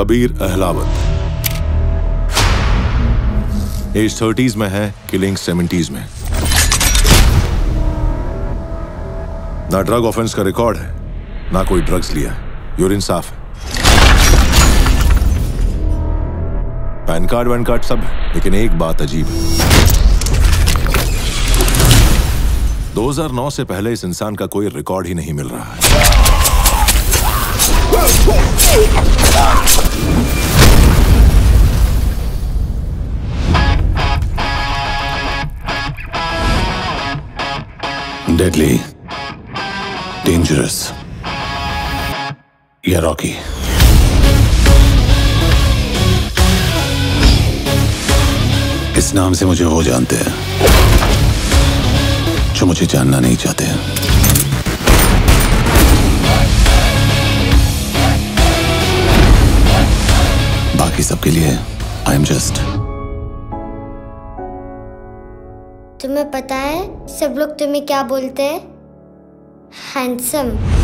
Kabir Ahlawat. As 30s में है, killing 70s में। ना ड्रग ऑफेंस का रिकॉर्ड है, ना कोई ड्रग्स लिया है, यूरिन साफ है, पैन कार्ड वैन कार्ड सब है, लेकिन एक बात अजीब है, 2009 से पहले इस इंसान का कोई रिकॉर्ड ही नहीं मिल रहा है। डेडली, डेंजरस, या रॉकी। इस नाम से मुझे वो जानते हैं जो मुझे जानना नहीं चाहते हैं। बाकी सबके लिए आई एम जस्ट। तुम्हें पता है सब लोग तुम्हें क्या बोलते हैं? हैंडसम।